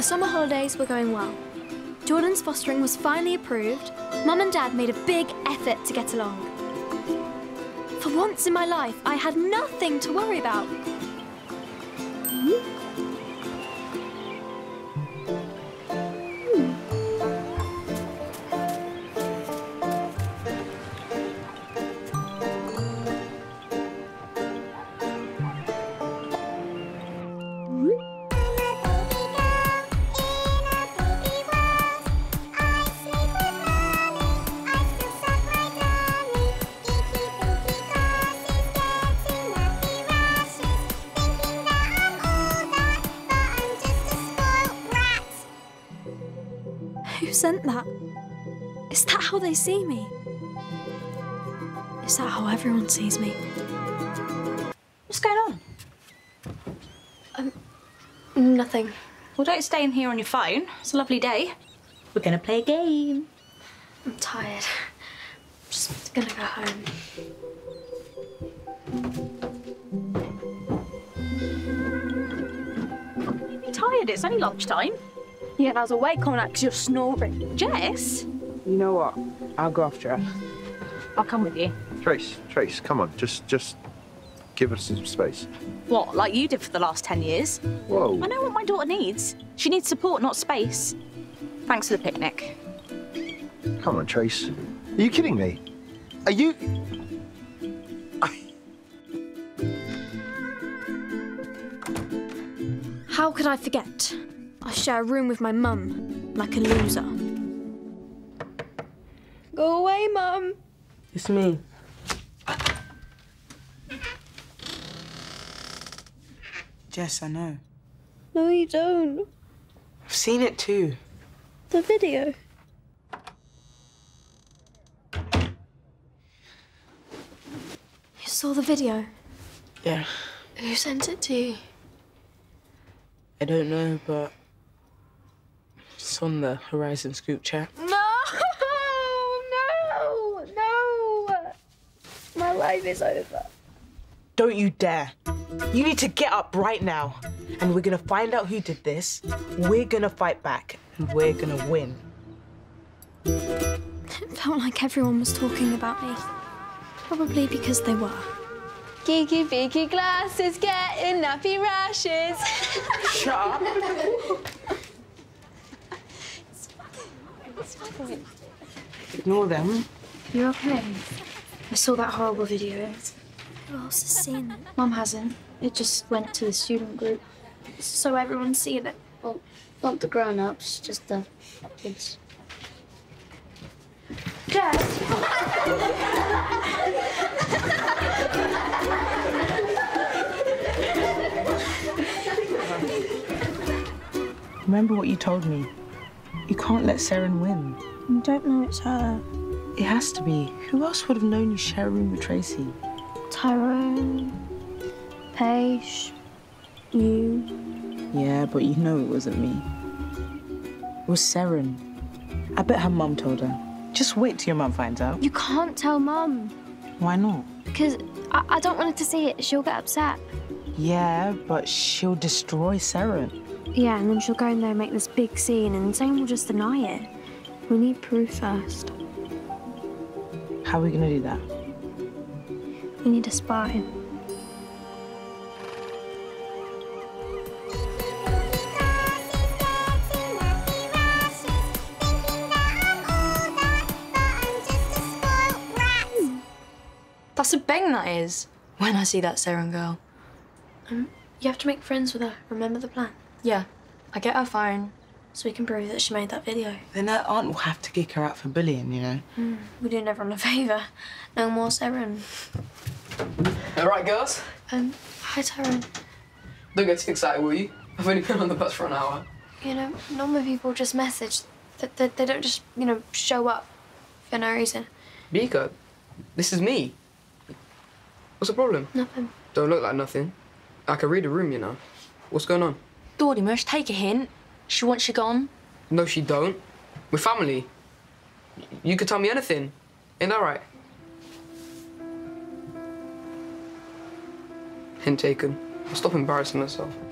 The summer holidays were going well. Jordan's fostering was finally approved. Mum and Dad made a big effort to get along. For once in my life, I had nothing to worry about. Sent that? Is that how they see me? Is that how everyone sees me? What's going on? Nothing. Well, don't stay in here on your phone. It's a lovely day. We're gonna play a game. I'm tired. I'm just gonna go home. You're tired? It's only lunchtime. Yeah, and I was awake all night because you're snoring. Jess? You know what? I'll go after her. I'll come with you. Trace, come on. Just give us some space. What, like you did for the last 10 years? Whoa. I know what my daughter needs. She needs support, not space. Thanks for the picnic. Come on, Trace. Are you kidding me? Are you... How could I forget? I share a room with my mum, like a loser. Go away, Mum. It's me. Jess, I know. No, you don't. I've seen it too. The video. You saw the video? Yeah. Who sent it to you? I don't know, but... It's on the Horizon Scoop chat. No! My life is over. Don't you dare. You need to get up right now. And we're gonna find out who did this. We're gonna fight back. And we're gonna win. It felt like everyone was talking about me. Probably because they were. Geeky beaky glasses, getting nappy rashes. Shut up. Ignore them. You're okay. I saw that horrible video. Who else has seen it? Mum hasn't. It just went to the student group. So everyone's seen it. Well, not the grown-ups, just the kids. Jess! Remember what you told me. You can't let Seren win. You don't know it's her. It has to be. Who else would have known you share a room with Tracy? Tyrone, Paige, you. Yeah, but you know it wasn't me. It was Seren. I bet her mum told her. Just wait till your mum finds out. You can't tell Mum. Why not? Because I don't want her to see it. She'll get upset. Yeah, but she'll destroy Seren. Yeah, and then she'll go in there and make this big scene, and Zane will just deny it. We need proof first. How are we gonna do that? We need a spy. That's a bang, that is, when I see that Seren girl. You have to make friends with her. Remember the plan? Yeah, I get her phone, so we can prove that she made that video. Then her aunt will have to kick her out for bullying, you know? We're doing everyone a favour. No more Seren. All right, girls? Hi, Tyrone. Don't get too excited, will you? I've only been on the bus for an hour. You know, normal people just message. They don't just, you know, show up for no reason. Beaker, this is me. What's the problem? Nothing. Don't look like nothing. I can read a room, you know. What's going on? Dordy Mush, take a hint. She wants you gone. No, she don't. We're family. You could tell me anything. Ain't that right? Hint taken. Stop embarrassing herself.